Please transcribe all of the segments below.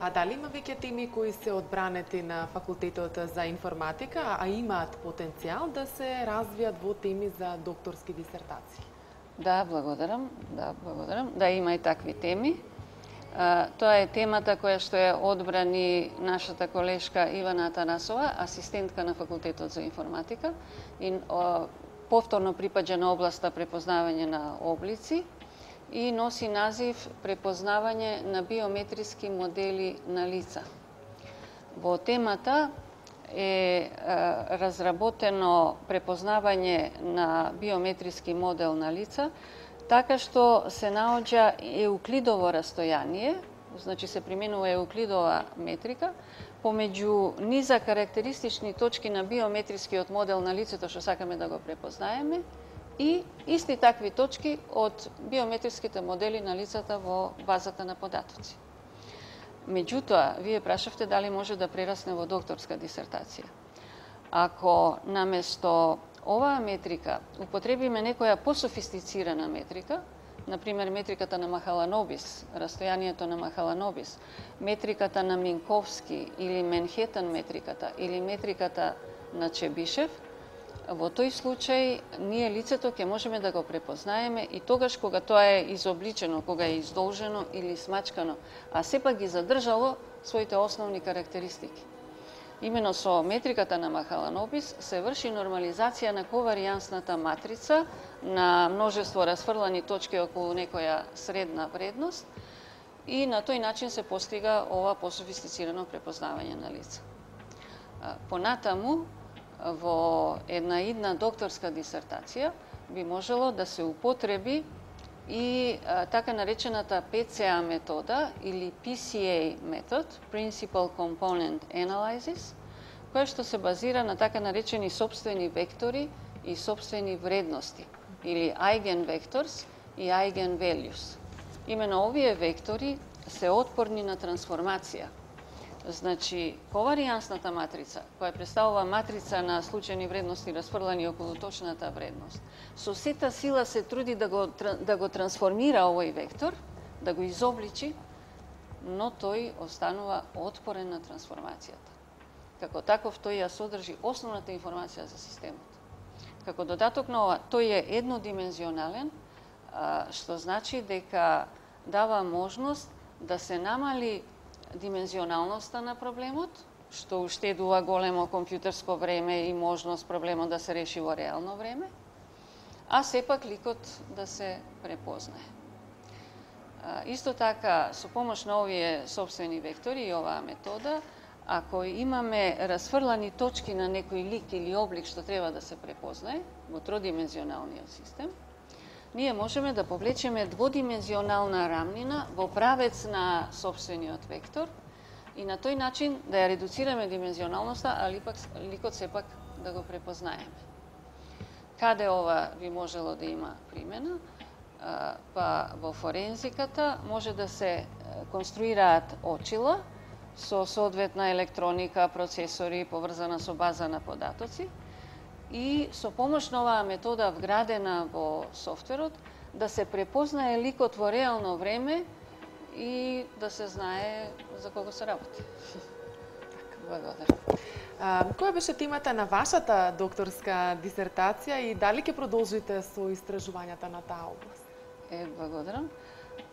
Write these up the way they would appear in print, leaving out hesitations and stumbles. А дали има веќе теми кои се одбранети на Факултетот за информатика, а имаат потенцијал да се развијат во теми за докторски дисертации? Да, благодарам. Да, има и такви теми. Тоа е темата која што ја одбрани нашата колешка Ивана Танасова, асистентка на Факултетот за информатика и повторно припаѓа на областа препознавање на облици и носи назив препознавање на биометриски модели на лица. Во темата е разработено препознавање на биометриски модел на лица, така што се наоѓа евклидово растојание, значи се применува евклидова метрика, помеѓу низа карактеристични точки на биометрискиот модел на лицето што сакаме да го препознаеме и исти такви точки од биометриските модели на лицата во базата на податоци. Меѓутоа, вие прашавте дали може да прерасне во докторска дисертација. Ако наместо оваа метрика употребиме некоја пософистицирана метрика, например метриката на Махаланобис, растојанието на Махаланобис, метриката на Минковски или Менхетен метриката или метриката на Чебишев, во тој случај ние лицето ќе можеме да го препознаеме и тогаш кога тоа е изобличено, кога е издолжено или смачкано, а сепак ги задржало своите основни карактеристики. Имено со метриката на Махаланобис се врши нормализација на коваријансната матрица на множество расфрлани точки околу некоја средна вредност и на тој начин се постига ова пософистицирано препознавање на лица. Понатаму, во една идна докторска дисертација би можело да се употреби и така наречената PCA метода или PCA метод, Principal Component Analysis, која што се базира на така наречени собствени вектори и собствени вредности, или Eigen Vectors и Eigen Values. Имено овие вектори се отпорни на трансформација. Значи, коваријансната матрица, која представува матрица на случајни вредности расфрлани околу точната вредност, со сета сила се труди да го трансформира овој вектор, да го изобличи, но тој останува отпорен на трансформацијата. Како таков, тој ја содржи основната информација за системот. Како додаток на ова, тој е еднодимензионален, што значи дека дава можност да се намали димензионалноста на проблемот, што уштедува големо компјутерско време и можност проблемот да се реши во реално време, а сепак ликот да се препознае. Исто така, со помош на овие собствени вектори и оваа метода, ако имаме расфрлани точки на некој лик или облик што треба да се препознае во тродимензионалниот систем, ние можеме да повлечеме дводимензионална рамнина во правец на собствениот вектор и на тој начин да ја редуцираме димензионалноста, а ликот сепак да го препознаеме. Каде ова би можело да има примена? Па во форензиката може да се конструираат очила со соодветна електроника, процесори, поврзана со база на податоци, и со помош на оваа метода вградена во софтверот да се препознае ликот во реално време и да се знае за кого се работи. Благодарам. Која беше темата на вашата докторска дисертација и дали ќе продолжите со истражувањата на таа област? Благодарам.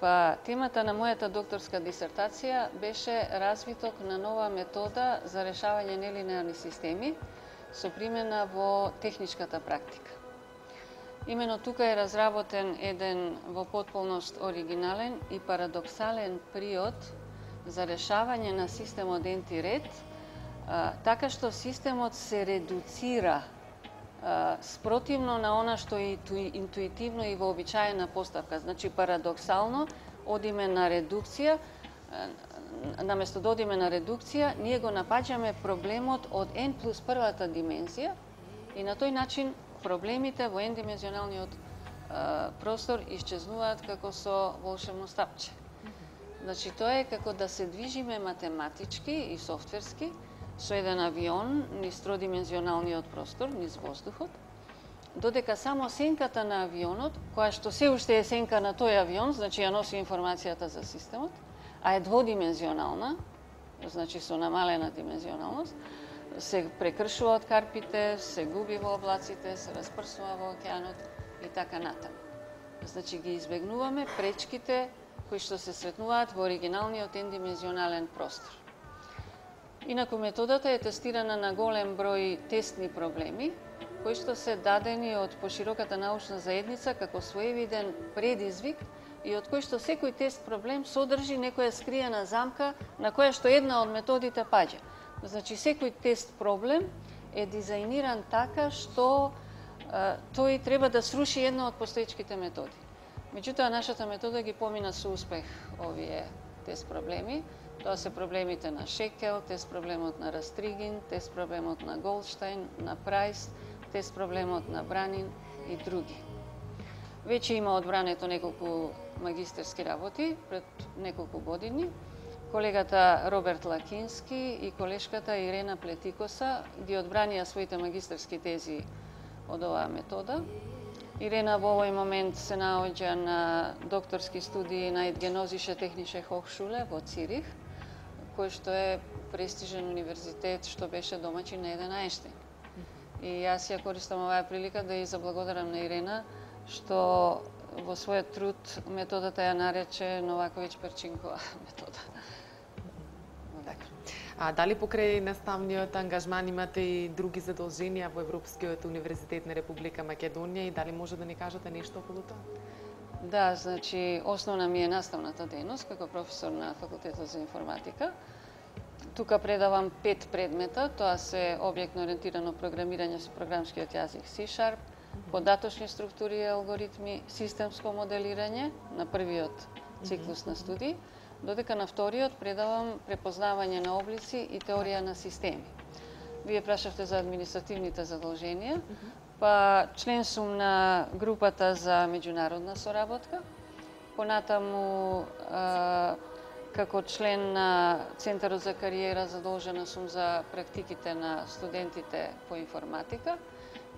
Па темата на мојата докторска дисертација беше развиток на нова метода за решавање нелинеарни системи со примена во техничката практика. Имено тука е разработен еден во потполност оригинален и парадоксален приод за решавање на системот енти ред, така што системот се редуцира спротивно на она што е интуитивно и вообичаена поставка. Значи, парадоксално, одиме на редукција, наместо да одиме на редукција, ние го напаѓаме проблемот од n плюс првата димензија и на тој начин проблемите во n-димензионалниот простор исчезнуваат како со волшебно стапче. Значи, тоа е како да се движиме математички и софтверски со еден авион низ тродимензионалниот простор, низ воздухот, додека само сенката на авионот, која што се уште е сенка на тој авион, значи ја носи информацијата за системот, а е дводимензионална, значи со намалена димензионалност, се прекршуваат карпите, се губи во облаците, се распрсува во океанот и така натаму. Значи ги избегнуваме пречките кои што се сретнуваат во оригиналниот ендимензионален простор. Инаку методата е тестирана на голем број тестни проблеми, кои што се дадени од пошироката научна заедница како своевиден предизвик и од кој што секој тест проблем содржи некоја скриена замка на која што една од методите паѓа. Значи, секој тест проблем е дизајниран така што тој треба да сруши една од постоечките методи. Меѓутоа, нашата метода ги помина со успех овие тест проблеми. Тоа се проблемите на Шекел, тест проблемот на Растригин, тест проблемот на Голдштейн, на Прайс, тест проблемот на Бранин и други. Веќе има одбрането неколку магистерски работи пред неколку години. Колегата Роберт Лакински и колешката Ирена Плетикоса ги одбранија своите магистерски тези од оваа метода. Ирена во овој момент се наоѓа на докторски студии на Етгенозише технише Хохшуле во Цирих, кој што е престижен универзитет што беше домаќин на 11. И јас ја користам оваа прилика да ја заблагодарам на Ирена што во својот труд методата ја нарече Новаковиќ-Перчинкова метода. А дали покрај наставниот ангажман имате и други задолженија во Европскиот универзитет на Република Македонија и дали може да ни кажете нешто околу тоа? Да, значи основна ми е наставната дејност како професор на факултетот за информатика. Тука предавам 5 предмета, тоа се објектно ориентирано програмирање со програмскиот јазик C#, податочни структури и алгоритми, системско моделирање на првиот циклус на студии, додека на вториот предавам препознавање на облици и теорија на системи. Вие прашавте за административните задолженија, па член сум на групата за меѓународна соработка, понатаму како член на Центарот за кариера задолжена сум за практиките на студентите по информатика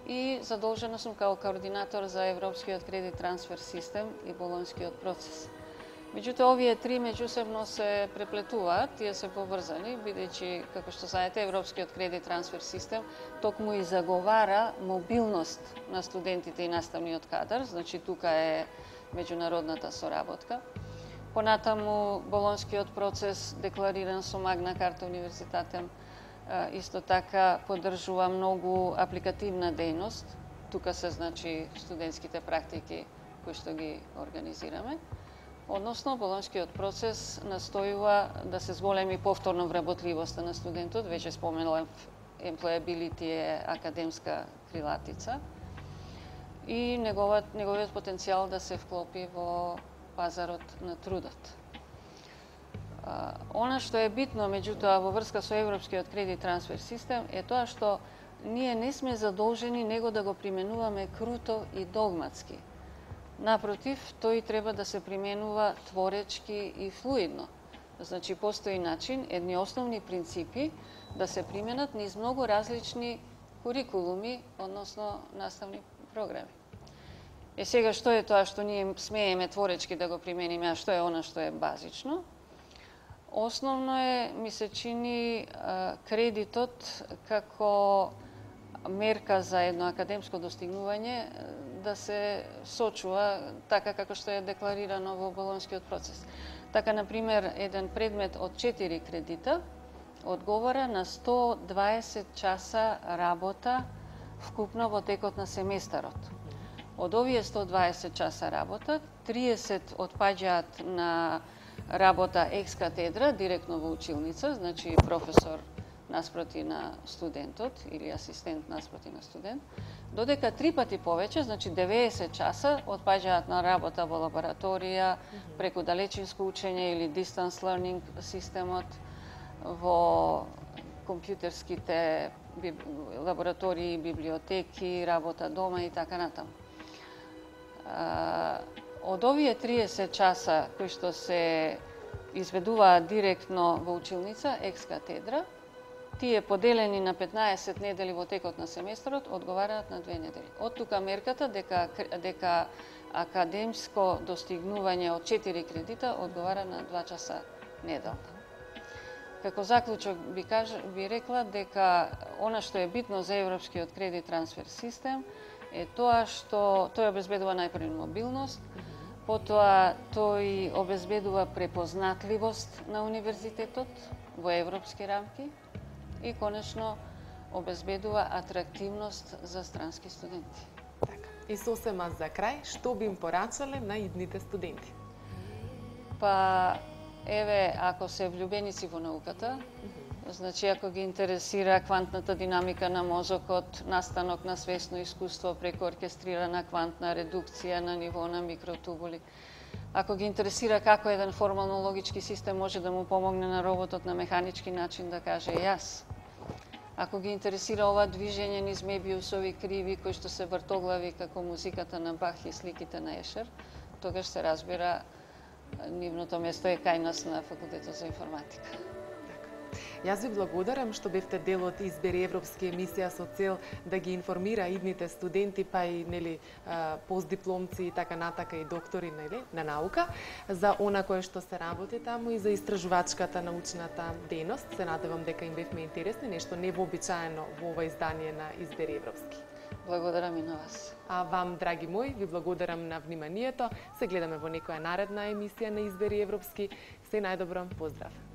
и задолжена сум како координатор за Европскиот кредит трансфер систем и Болонскиот процес. Меѓутоа, овие три меѓусебно се преплетуваат, тие се поврзани, бидејќи, како што знаете, Европскиот кредит трансфер систем токму и заговара мобилност на студентите и наставниот кадар, значи тука е меѓународната соработка. Понатаму, Болонскиот процес деклариран со Магна карта универзитетем, исто така поддржува многу апликативна дејност, тука се значи студентските практики кои што ги организираме. Односно, Болонскиот процес настојува да се зголеми повторно вработливоста на студентот, веќе споменувам, employability е академска крилатица, и неговиот потенцијал да се вклопи во пазарот на трудот. Она што е битно, меѓутоа, во врска со Европскиот кредит трансфер систем е тоа што ние не сме задолжени него да го применуваме круто и догматски. Напротив, тој треба да се применува творечки и флуидно. Значи, постои начин, едни основни принципи да се применат низ многу различни курикулуми, односно наставни програми. Е сега, што е тоа што ние смееме творечки да го примениме, а што е она што е базично? Основно е, ми се чини, кредитот како мерка за едно академско достигнување да се сочува така како што е декларирано во Болонскиот процес. Така, например, еден предмет од 4 кредита одговара на 120 часа работа вкупно во текот на семестарот. Од овие 120 часа работа, 30 отпаѓаат на работа екс-катедра, директно во училница, значи професор наспроти на студентот или асистент наспроти на студент, додека 3 пати повеќе, значи 90 часа, отпаѓаат на работа во лабораторија, преку далечинско учење или distance learning системот, во компјутерските лаборатории, библиотеки, работа дома и така натаму. Од овие 30 часа кои што се изведуваат директно во училница, екс-катедра, тие поделени на 15 недели во текот на семестрот одговараат на 2 недели. Од тука мерката дека академско достигнување од 4 кредита одговара на 2 часа неделно. Како заклучок би рекла дека она што е битно за европскиот кредит трансфер систем е тоа што тој обезбедува најпрво мобилност, потоа тој обезбедува препознатливост на универзитетот во европски рамки и конечно обезбедува атрактивност за странски студенти. Така. И сосема за крај, што би им порачале на идните студенти? Па еве, ако се влюбеници во науката, значи ако ги интересира квантната динамика на мозокот, настанок на свесно искуство преку оркестрирана квантна редукција на ниво на микротубули, ако ги интересира како еден формално логички систем може да му помогне на роботот на механички начин да каже јас, ако ги интересира ова движење низ Мебиусови криви кои што се вртоглави како музиката на Бах и сликите на Ешер, тогаш се разбира нивното место е кај нас на Факултетот за информатика. Јас ви благодарам што бевте дел од Избери Европски емисија со цел да ги информира идните студенти, па и нели постдипломци и така натака и доктори нели на наука за она кое што се работи таму и за истражувачката научната дејност. Се надевам дека им бевме интересни, нешто невообичаено во ова издание на Избери Европски. Благодарам и на вас. А вам, драги мои, ви благодарам на вниманието. Се гледаме во некоја наредна емисија на Избери Европски. Се најдобро, поздрав!